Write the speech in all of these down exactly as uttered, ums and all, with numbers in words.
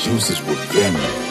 juices will vanish.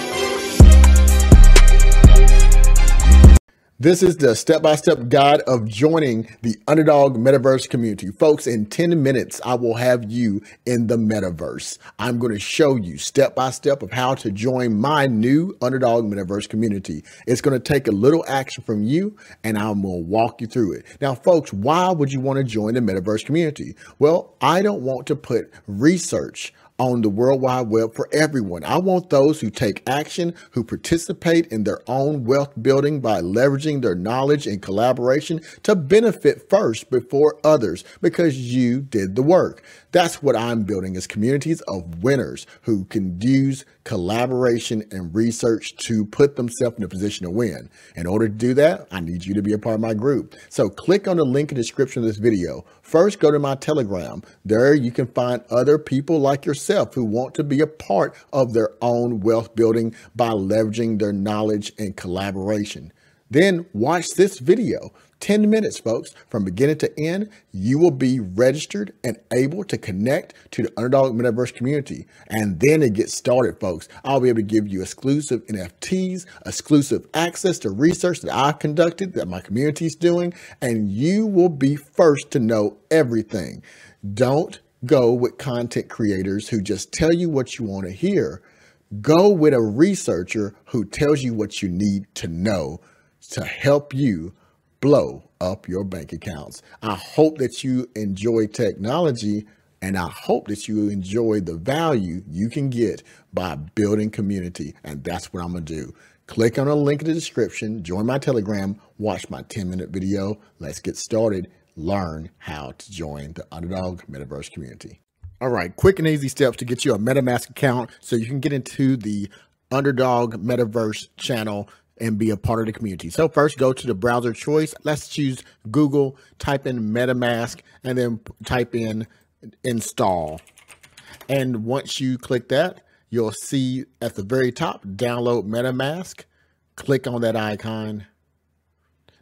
This is the step-by-step guide of joining the Underdog Metaverse community. Folks, in ten minutes, I will have you in the metaverse. I'm going to show you step-by-step of how to join my new Underdog Metaverse community. It's going to take a little action from you, and I'm going to walk you through it. Now, folks, why would you want to join the metaverse community? Well, I don't want to put research on the World Wide Web for everyone. I want those who take action, who participate in their own wealth building by leveraging their knowledge and collaboration to benefit first before others, because you did the work. That's what I'm building, is communities of winners who can use collaboration and research to put themselves in a position to win. In order to do that, I need you to be a part of my group. So click on the link in the description of this video. First, go to my Telegram. There you can find other people like yourself who want to be a part of their own wealth building by leveraging their knowledge and collaboration. Then watch this video, ten minutes, folks, from beginning to end. You will be registered and able to connect to the Underdog Metaverse community. And then it gets started, folks. I'll be able to give you exclusive N F Ts, exclusive access to research that I've conducted, that my community is doing, and you will be first to know everything. Don't go with content creators who just tell you what you want to hear. Go with a researcher who tells you what you need to know to help you blow up your bank accounts. I hope that you enjoy technology, and I hope that you enjoy the value you can get by building community. And that's what I'm going to do. Click on the link in the description, join my Telegram, watch my ten minute video. Let's get started. Learn how to join the Underdog Metaverse community. All right, quick and easy steps to get you a MetaMask account so you can get into the Underdog Metaverse channel and be a part of the community. So first, go to the browser choice. Let's choose Google, type in MetaMask, and then type in install. And once you click that, you'll see at the very top, download MetaMask. Click on that icon.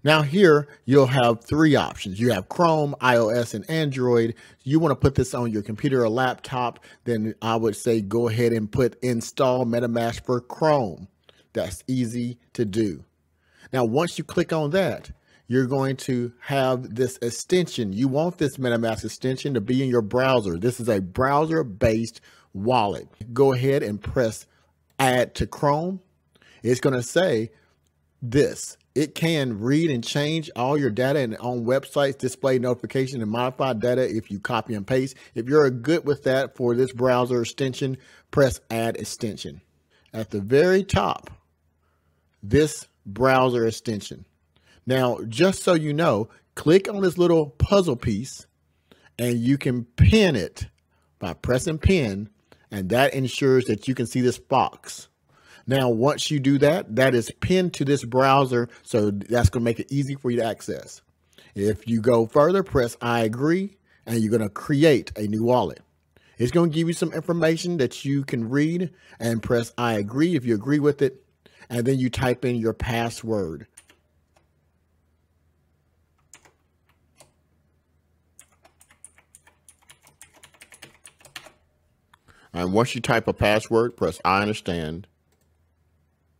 Now here, you'll have three options. You have Chrome, iOS, and Android. You want to put this on your computer or laptop, then I would say go ahead and put install MetaMask for Chrome. That's easy to do. Now, once you click on that, you're going to have this extension. You want this MetaMask extension to be in your browser. This is a browser-based wallet. Go ahead and press add to Chrome. It's going to say this. It can read and change all your data and on websites, display notification and modify data if you copy and paste. If you're good with that, for this browser extension, press add extension. At the very top, this browser extension. Now, just so you know, click on this little puzzle piece and you can pin it by pressing pin, and that ensures that you can see this box. Now, once you do that, that is pinned to this browser, so that's going to make it easy for you to access. If you go further, press I agree, and you're going to create a new wallet. It's going to give you some information that you can read, and press I agree if you agree with it, and then you type in your password. And once you type a password, press I understand.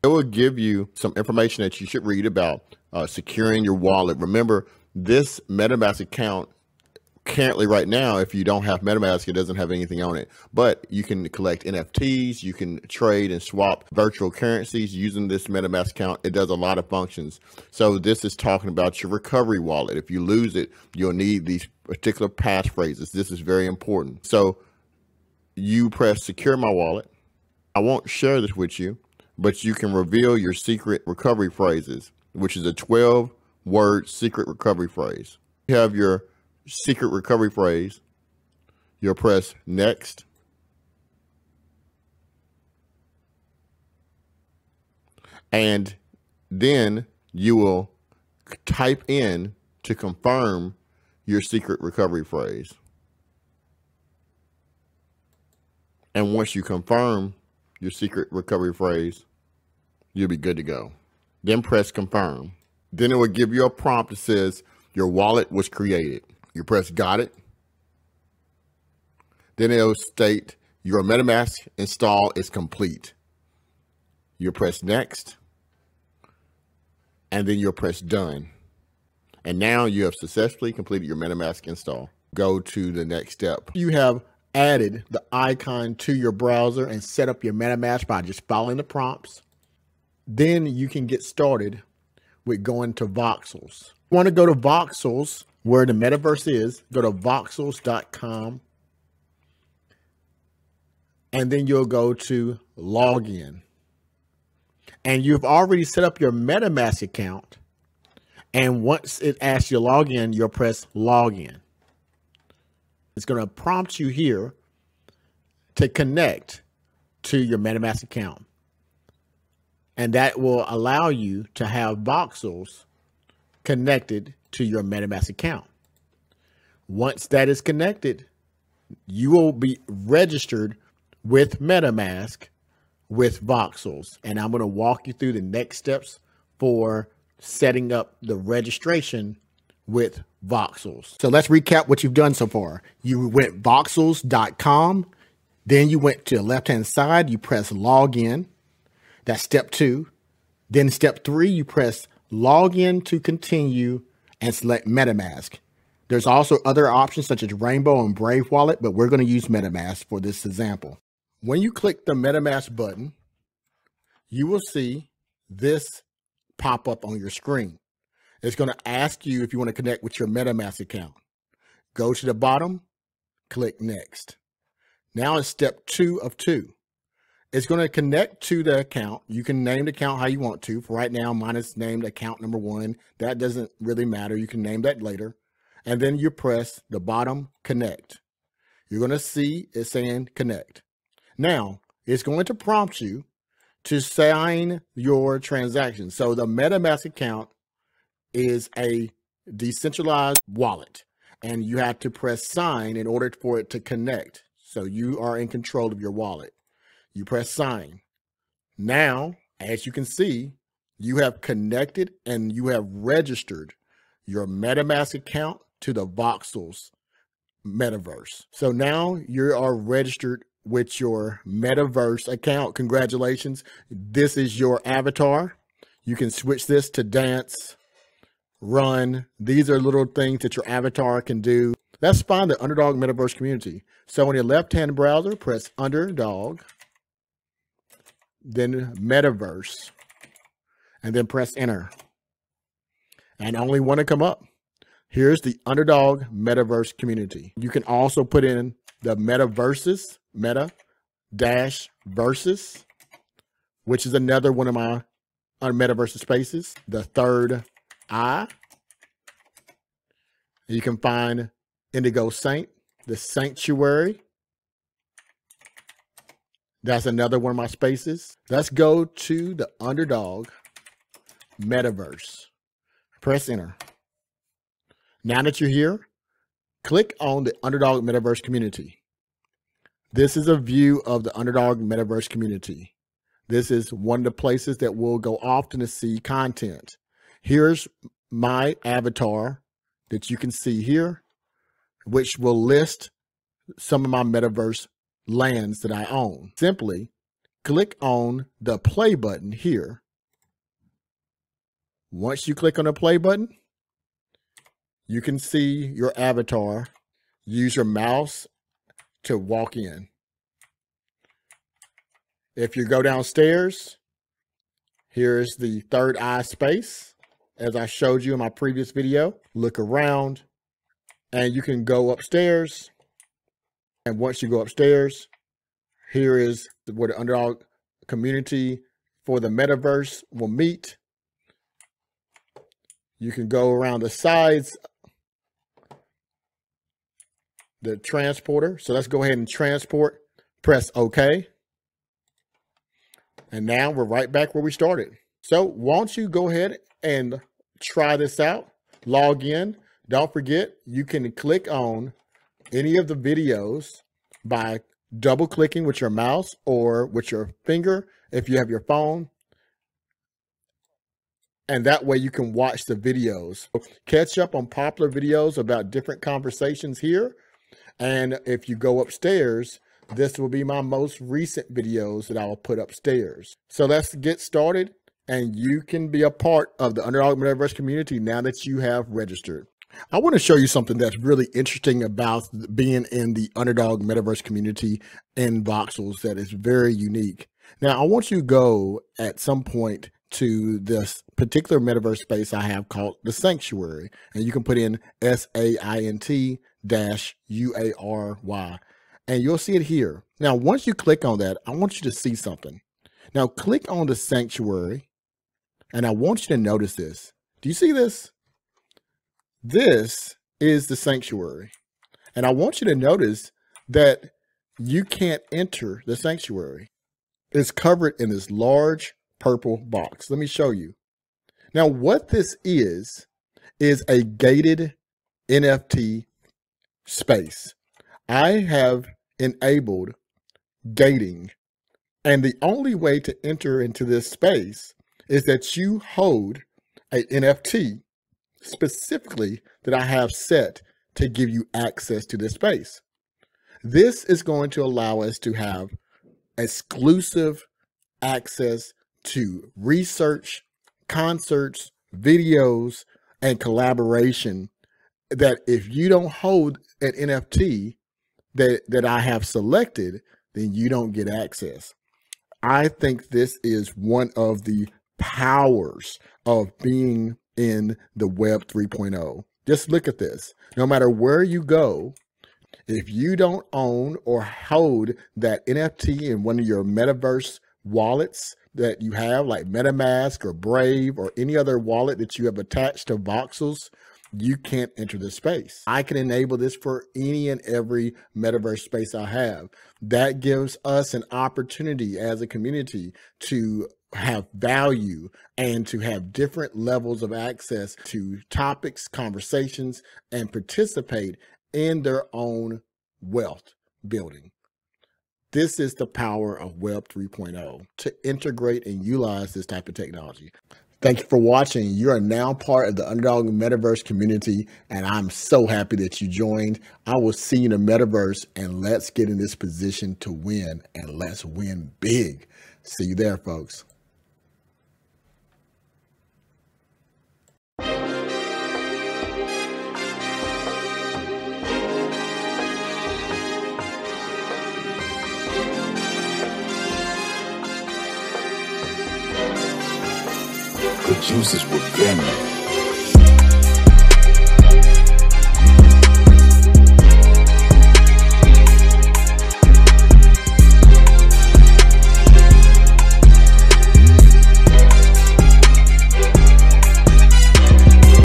It will give you some information that you should read about uh, securing your wallet. Remember, this MetaMask account currently right now, if you don't have MetaMask, it doesn't have anything on it, but you can collect N F Ts. You can trade and swap virtual currencies using this MetaMask account. It does a lot of functions. So this is talking about your recovery wallet. If you lose it, you'll need these particular passphrases. This is very important. So you press secure my wallet. I won't share this with you, but you can reveal your secret recovery phrases, which is a twelve word secret recovery phrase. You have your secret recovery phrase. You'll press next. And then you will type in to confirm your secret recovery phrase. And once you confirm your secret recovery phrase, you'll be good to go. Then press confirm. Then it will give you a prompt that says your wallet was created. You press got it. Then it'll state Your MetaMask install is complete. You'll press next, and then you'll press done. And now you have successfully completed your MetaMask install. Go to the next step. You have added the icon to your browser and set up your MetaMask by just following the prompts. Then you can get started with going to Voxels. You want to go to Voxels, where the metaverse is. Go to voxels dot com. And then you'll go to login. And you've already set up your MetaMask account. And once it asks you to log in, you'll press login. It's going to prompt you here to connect to your MetaMask account. And that will allow you to have Voxels connected to your MetaMask account. Once that is connected, you will be registered with MetaMask with Voxels. And I'm going to walk you through the next steps for setting up the registration with Voxels. So let's recap what you've done so far. You went voxels dot com. Then you went to the left-hand side. You press login. That's step two. Then step three, you press login to continue and select MetaMask. There's also other options such as Rainbow and Brave Wallet, but we're going to use MetaMask for this example. When you click the MetaMask button, you will see this pop up on your screen. It's going to ask you if you want to connect with your MetaMask account. Go to the bottom, click next. Now it's step two of two. It's going to connect to the account. You can name the account how you want to. For right now, mine is named account number one. That doesn't really matter. You can name that later. And then you press the bottom connect. You're going to see it saying connect. Now it's going to prompt you to sign your transaction. So the MetaMask account is a decentralized wallet, and you have to press sign in order for it to connect. So you are in control of your wallet. You press sign. Now, as you can see, you have connected and you have registered your MetaMask account to the Voxels metaverse. So now you are registered with your metaverse account. Congratulations. This is your avatar. You can switch this to dance, run. These are little things that your avatar can do. Let's find the Underdog Metaverse Community. So on your left-hand browser, press Underdog, then Metaverse, and then press enter. And only one to come up. Here's the Underdog Metaverse Community. You can also put in the metaverses, meta dash versus, which is another one of my metaverse spaces, the Third I. You can find Indigo Saint, the Sanctuary. That's another one of my spaces. Let's go to the Underdog Metaverse. Press enter. Now that you're here, click on the Underdog Metaverse Community. This is a view of the Underdog Metaverse Community. This is one of the places that we'll go often to see content. Here's my avatar that you can see here, which will list some of my metaverse lands that I own. Simply click on the play button here. Once you click on the play button, you can see your avatar. Use your mouse to walk in. If you go downstairs, here is the Third Eye space, as I showed you in my previous video. Look around, and you can go upstairs. And once you go upstairs, here is where the Underdog community for the metaverse will meet. You can go around the sides, the transporter. So let's go ahead and transport, press OK. And now we're right back where we started. So why don't you go ahead and try this out, log in. Don't forget, you can click on any of the videos by double clicking with your mouse or with your finger if you have your phone, and that way you can watch the videos. Catch up on popular videos about different conversations here. And if you go upstairs, This will be my most recent videos that I will put upstairs. So let's get started, and you can be a part of the Underdog Metaverse community now that you have registered. I want to show you something that's really interesting about being in the Underdog Metaverse community in Voxels that is very unique. Now, I want you to go at some point to this particular metaverse space I have called the Sanctuary, and you can put in S A I N T dash U A R Y, and you'll see it here. Now, once you click on that, I want you to see something. Now, click on the Sanctuary, and I want you to notice this. Do you see this? This is the Sanctuary, and I want you to notice that you can't enter the Sanctuary. It's covered in this large purple box. Let me show you. Now, what this is, is a gated N F T space. I have enabled gating, and the only way to enter into this space is that you hold an N F T specifically that I have set to give you access to this space. This is going to allow us to have exclusive access to research, concerts, videos, and collaboration that if you don't hold an N F T that, that I have selected, then you don't get access. I think this is one of the powers of being in the Web three point oh. Just look at this. No matter where you go, if you don't own or hold that N F T in one of your metaverse wallets that you have, like MetaMask or Brave or any other wallet that you have attached to Voxels, you can't enter the space. I can enable this for any and every metaverse space I have. That gives us an opportunity as a community to have value and to have different levels of access to topics, conversations, and participate in their own wealth building. This is the power of Web three point oh, to integrate and utilize this type of technology. Thank you for watching. You are now part of the Underdog Metaverse community, and I'm so happy that you joined. I will see you in the metaverse, and let's get in this position to win, and let's win big. See you there, folks. The juices were venomous.